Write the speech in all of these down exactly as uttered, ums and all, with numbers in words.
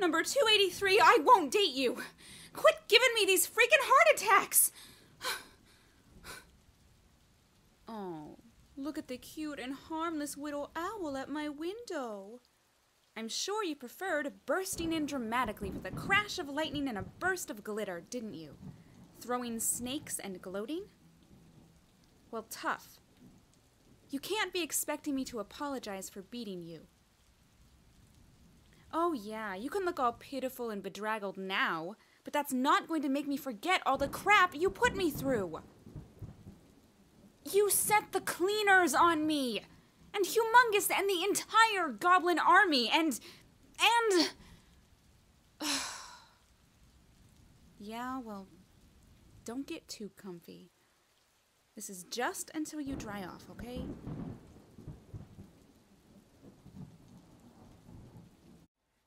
Number two eighty-three, I won't date you. Quit giving me these freaking heart attacks. Oh, look at the cute and harmless little owl at my window. I'm sure you preferred bursting in dramatically with a crash of lightning and a burst of glitter, didn't you? Throwing snakes and gloating? Well, tough. You can't be expecting me to apologize for beating you. Oh yeah, you can look all pitiful and bedraggled now, but that's not going to make me forget all the crap you put me through. You set the cleaners on me, and Humongous and the entire goblin army, and, and... Yeah, well, don't get too comfy. This is just until you dry off, okay?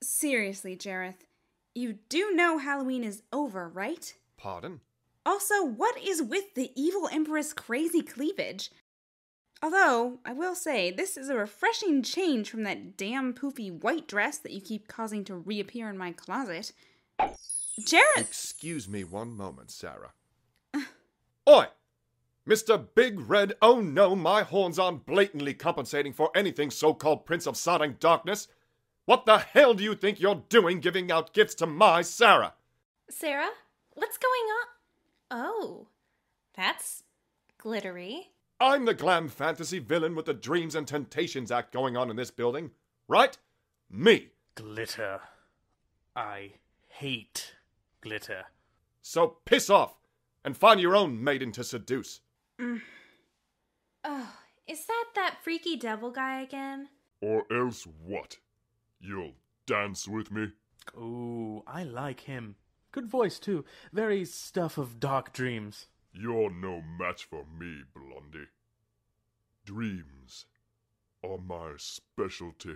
Seriously, Jareth, you do know Halloween is over, right? Pardon? Also, what is with the evil Empress' crazy cleavage? Although, I will say, this is a refreshing change from that damn poofy white dress that you keep causing to reappear in my closet. Jareth! Excuse me one moment, Sarah. Oi! Mister Big Red, oh no, my horns aren't blatantly compensating for anything so-called Prince of Sodden Darkness. What the hell do you think you're doing giving out gifts to my Sarah? Sarah? What's going on? Oh, that's glittery. I'm the glam fantasy villain with the Dreams and Temptations Act going on in this building, right? Me. Glitter. I hate glitter. So piss off and find your own maiden to seduce. Mm. Oh, is that that freaky devil guy again? Or else what? You'll dance with me? Ooh, I like him. Good voice, too. Very stuff of dark dreams. You're no match for me, Blondie. Dreams are my specialty.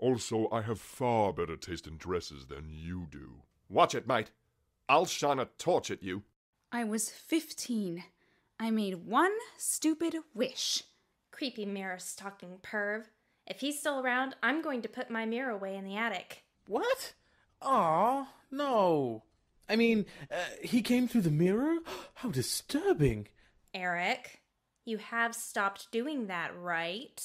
Also, I have far better taste in dresses than you do. Watch it, mate. I'll shine a torch at you. I was fifteen. I made one stupid wish. Creepy mirror-stalking perv. If he's still around, I'm going to put my mirror away in the attic. What? Aw, no. I mean, uh, he came through the mirror? How disturbing. Erik, you have stopped doing that, right?